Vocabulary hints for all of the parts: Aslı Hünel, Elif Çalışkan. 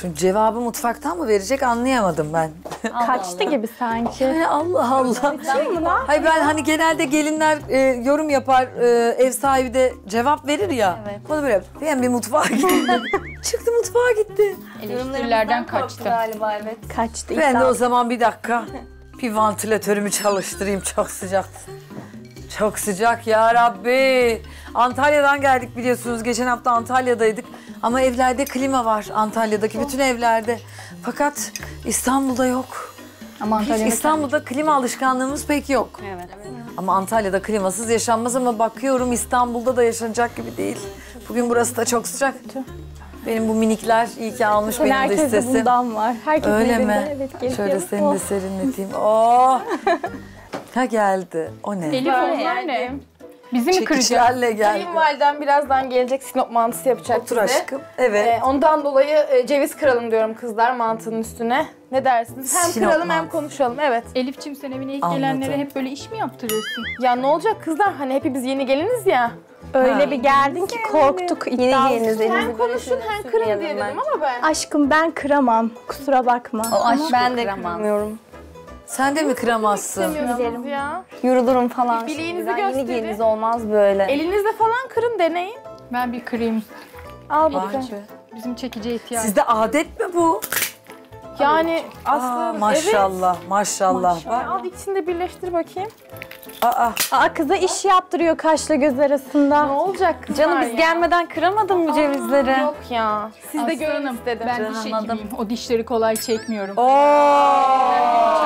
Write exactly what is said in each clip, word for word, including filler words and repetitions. Şimdi cevabı mutfaktan mı verecek anlayamadım ben. Allah Kaçtı Allah. gibi sanki. Yani Allah Allah. Hayır ben hani genelde gelinler e, yorum yapar, e, ev sahibi de cevap verir ya. Evet. Bana böyle ben bir mutfağa gittim. Çıktı mutfağa gitti. Eleştirilerden kaçtı. Galiba evet. Kaçtı. Ben de o zaman bir dakika bir vantilatörümü çalıştırayım, çok sıcak. Çok sıcak ya Rabbi. Antalya'dan geldik biliyorsunuz. Geçen hafta Antalya'daydık. Ama evlerde klima var. Antalya'daki bütün evlerde. Fakat İstanbul'da yok. Ama Antalya'da İstanbul'da klima alışkanlığımız pek yok. Evet. Ama Antalya'da klimasız yaşanmaz ama bakıyorum İstanbul'da da yaşanacak gibi değil. Bugün burası da çok sıcak. Benim bu minikler iyi ki almış benim de istesim. Herkeste bundan var. Herkesin Öyle mi? Evet, şöyle seni oh. de serinleteyim. Oh! Ha geldi. O ne? Telefonlar ne? Bizi mi kıracak? Kayınvaliden birazdan gelecek, Sinop mantısı yapacak Otur bize. aşkım. Evet. Ee, ondan dolayı e, ceviz kıralım diyorum kızlar mantının üstüne. Ne dersiniz? Hem Sinop kıralım mantısı. hem konuşalım. Evet. Elif'ciğim sen evine ilk Anladım. gelenlere hep böyle iş mi yaptırıyorsun? Ya ne olacak kızlar? Hani hepimiz yeni geliniz ya. Öyle ha. bir geldin ki korktuk. Yeni geliniz elinizi. Hem konuşun hem kırın diye dedim ama ben. Aşkım ben kıramam. Kusura bakma. O aşkım ben de kıramıyorum. Sen de mi kıramazsın? Bilirim ya. Yorulurum falan. Bileğinizi gösterin. Yeni geliniz olmaz böyle. Elinizle falan kırın, deneyin. Ben bir kırayım. Al bakalım. Bizim çekiciye ihtiyacımız var. Sizde adet mi bu? Yani aslında evet. Maşallah, maşallah. Al ikisini de birleştir bakayım. Aa, aa kıza iş yaptırıyor kaşla göz arasında. Ne olacak kızlar Canım biz ya? gelmeden kıramadın mı cevizleri? Yok ya. Siz de görün istedim. Ben diş hekimiyim. O dişleri kolay çekmiyorum. Ooo!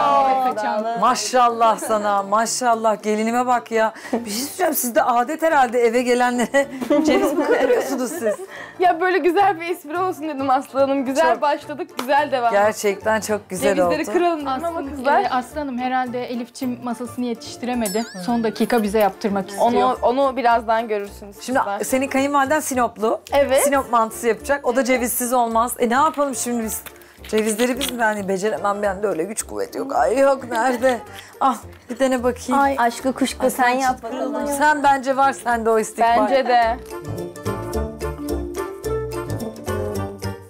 Maşallah sana, maşallah. Gelinime bak ya. Bir şey söyleyeceğim, siz de adet herhalde eve gelenlere ceviz mi kırıyorsunuz siz? Ya böyle güzel bir espri olsun dedim Aslı Hanım. Güzel çok başladık, güzel devam. Gerçekten çok güzel cevizleri oldu. Cevizleri kıralım dedim ama kızlar. E, Aslı Hanım herhalde Elif'ciğim masasını yetiştiremedi. Hı. Son dakika bize yaptırmak istiyor. Onu, onu birazdan görürsünüz. Şimdi sizler. Senin kayınvaliden Sinoplu. Evet. Sinop mantısı yapacak. O da cevizsiz olmaz. E ne yapalım şimdi biz? Cevizleri biz mi? Yani beceremem, ben de öyle güç kuvvet yok. Ay yok nerede? Ah bir dene bakayım. Ay. Aşkı kuşku Ay, sen, sen yap bakalım. Sen bence var sende o istikbal. Bence de.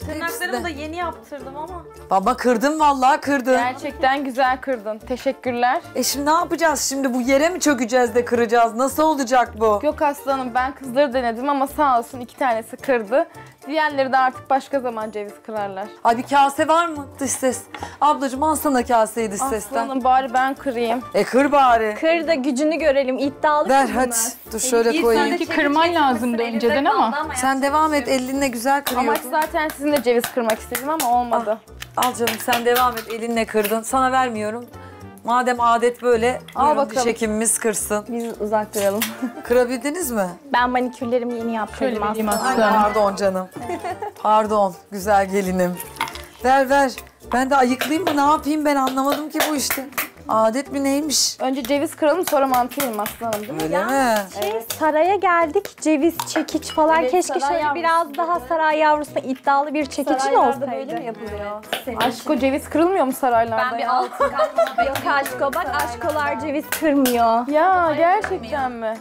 Tırnaklarımı da yeni yaptırdım ama. Baba kırdın vallahi kırdın. Gerçekten güzel kırdın. Teşekkürler. E şimdi ne yapacağız şimdi? Bu yere mi çökeceğiz de kıracağız? Nasıl olacak bu? Yok Aslı Hanım ben kızları denedim ama sağ olsun iki tanesi kırdı. Diğerleri de artık başka zaman ceviz kırarlar. Ay bir kase var mı dış ses? Ablacığım alsana kaseyi dış sesten. Aslı Hanım bari ben kırayım. E kır bari. Kır da gücünü görelim. İddialı kızlar. Ver hadi. Dur şöyle e, koyayım. Sanki kırman lazımdı önceden ama. ama sen devam et, elinle güzel kırıyorsun. Amaç zaten sizinle ceviz kırmak istedim ama olmadı. Ah, al canım sen devam et, elinle kırdın. Sana vermiyorum. Madem adet böyle, al bakalım. Şekimimiz kırsın. Biz uzak duralım. Kırabildiniz mi? Ben manikürlerimi yeni yaptırdım aslında. aslında. Pardon canım. Pardon güzel gelinim. Ver ver. Ben de ayıklayayım mı? Ne yapayım ben anlamadım ki bu işte. Adet mi neymiş? Önce ceviz kıralım sonra mantı yiyelim Aslı Hanım değil mi? Öyle ya, mi? Şey, evet. Saraya geldik, ceviz, çekiç falan. Evet, keşke şöyle biraz daha mi? saray yavrusuna iddialı bir çekiçin olsaydı. Böyle mi yapılıyor? Evet. Aşko ceviz kırılmıyor mu saraylarda? Ben ya? bir altı katma Yok aşko bak aşkolar ceviz kırmıyor. Ya gerçekten mi?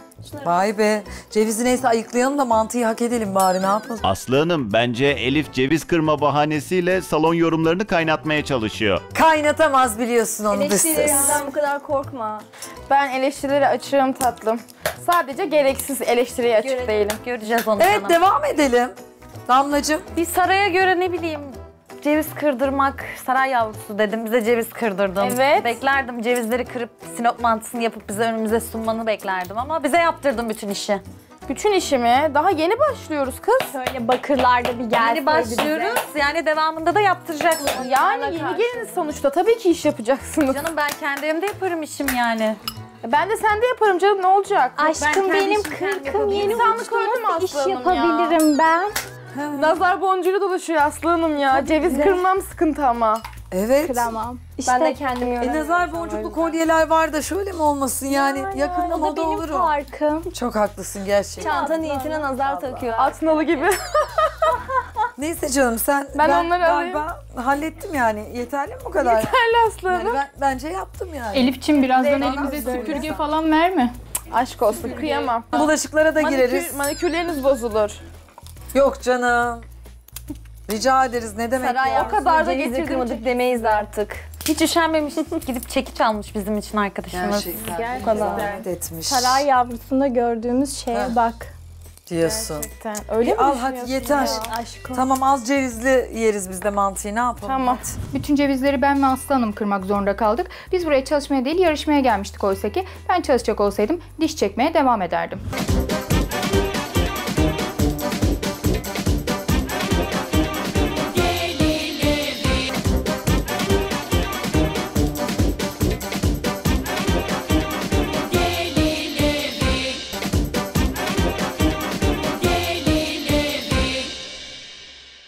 Vay be, cevizi neyse ayıklayalım da mantıyı hak edelim bari, ne yapalım? Aslı Hanım bence Elif ceviz kırma bahanesiyle salon yorumlarını kaynatmaya çalışıyor. Kaynatamaz biliyorsun onu. Eleştirilerinden bu kadar korkma. Ben eleştirilere açığım tatlım. Sadece gereksiz eleştiriye açık Görelim. değilim. Göreceğiz onu. Evet sana. devam edelim. Damlacığım. Bir saraya göre ne bileyim. Ceviz kırdırmak, saray yavrusu dedim, bize ceviz kırdırdın. Evet. Beklerdim cevizleri kırıp Sinop mantısını yapıp bize önümüze sunmanı beklerdim ama bize yaptırdın bütün işi. Bütün işimi daha yeni başlıyoruz kız. Şöyle bakırlarda bir gelseydi. Yeni başlıyoruz bize. Yani devamında da yaptıracaksın. Yani yeni geliniz sonuçta tabii ki iş yapacaksınız. Canım ben kendi evimde yaparım işim yani. Ben de sende yaparım canım ne olacak? Aşkım benim kırkım yeni uçtuğumuz iş yapabilirim ya. ben. Evet. Nazar boncuğuyla dolaşıyor Aslı Hanım ya. Hadi ceviz bize. kırmam sıkıntı ama. Evet. Kıramam. İşte ben de kendimi yorarım. E nazar boncuklu kolyeler var da şöyle mi olmasın yani? yani Yakında moda olurum. O da benim farkım. Çok haklısın gerçekten. Çanta niyetine nazar Allah. takıyor. Atmalı gibi. Neyse canım sen ben, ben onları galiba alayım. hallettim yani. Yeterli mi bu kadar? Yeterli Aslı Hanım. Yani ben, bence yaptım yani. Elif'ciğim birazdan Değil elimize süpürge falan verme. Aşk olsun süpürge. kıyamam. Bulaşıklara da Manikür, gireriz. Manikürleriniz bozulur. Yok canım. Rica ederiz, ne demek Saray ya. O kadar da getirdik demeyiz artık. Hiç üşenmemiş, gidip çekiç almış bizim için arkadaşımız. Gerçekten. Gerçekten. Bu kadar. Etmiş. Saray yavrusunda gördüğümüz şeye ha. Bak. Diyorsun. Gerçekten. Öyle mi? Al hadi yeter. Ya, tamam az cevizli yeriz biz de mantıyı, ne yapalım? Tamam. Hadi. Bütün cevizleri ben ve Aslı Hanım kırmak zorunda kaldık. Biz buraya çalışmaya değil yarışmaya gelmiştik oysa ki. Ben çalışacak olsaydım diş çekmeye devam ederdim.